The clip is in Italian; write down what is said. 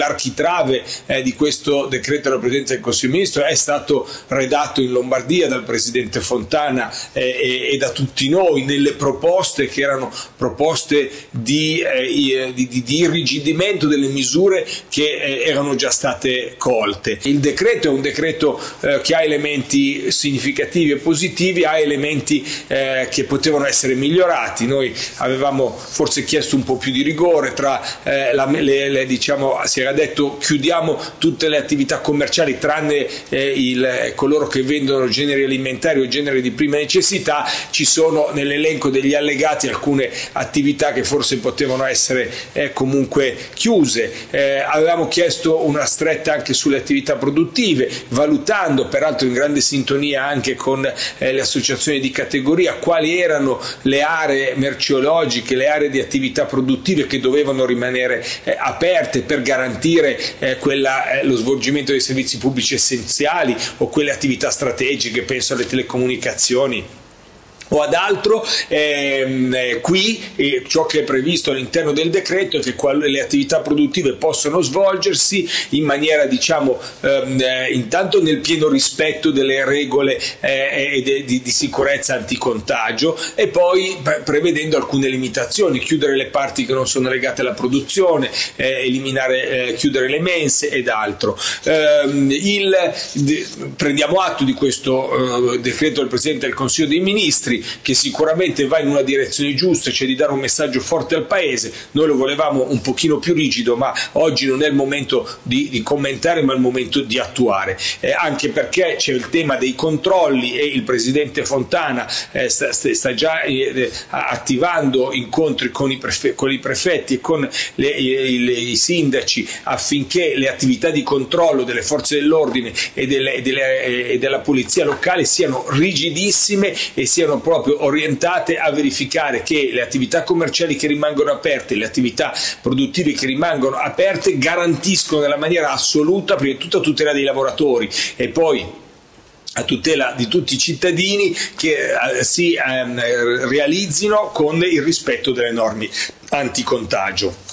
L'architrave di questo decreto della Presidenza del Consiglio dei Ministri è stato redatto in Lombardia dal Presidente Fontana e da tutti noi nelle proposte che erano proposte di irrigidimento delle misure che erano già state colte. Il decreto è un decreto che ha elementi significativi e positivi, ha elementi che potevano essere migliorati. Noi avevamo forse chiesto un po' più di rigore, si era detto chiudiamo tutte le attività commerciali tranne coloro che vendono generi alimentari o generi di prima necessità. Ci sono nell'elenco degli allegati alcune attività che forse potevano essere comunque chiuse. Avevamo chiesto una stretta anche sulle attività produttive, valutando peraltro in grande sintonia anche con le associazioni di categoria quali erano le aree merceologiche, le aree di attività produttive che dovevano rimanere aperte per garantire lo svolgimento dei servizi pubblici essenziali o quelle attività strategiche, penso alle telecomunicazioni o ad altro. Qui ciò che è previsto all'interno del decreto è che le attività produttive possono svolgersi in maniera, diciamo, intanto nel pieno rispetto delle regole di sicurezza anticontagio, e poi prevedendo alcune limitazioni: chiudere le parti che non sono legate alla produzione, chiudere le mense ed altro. Prendiamo atto di questo decreto del Presidente del Consiglio dei Ministri, che sicuramente va in una direzione giusta, cioè di dare un messaggio forte al Paese. Noi lo volevamo un pochino più rigido, ma oggi non è il momento di commentare, ma è il momento di attuare, anche perché c'è il tema dei controlli e il Presidente Fontana sta già attivando incontri con i prefetti e con i sindaci affinché le attività di controllo delle forze dell'ordine e della polizia locale siano rigidissime e siano proprio orientate a verificare che le attività commerciali che rimangono aperte, le attività produttive che rimangono aperte, garantiscono nella maniera assoluta prima di tutto a tutela dei lavoratori e poi a tutela di tutti i cittadini, che si realizzino con il rispetto delle norme anticontagio.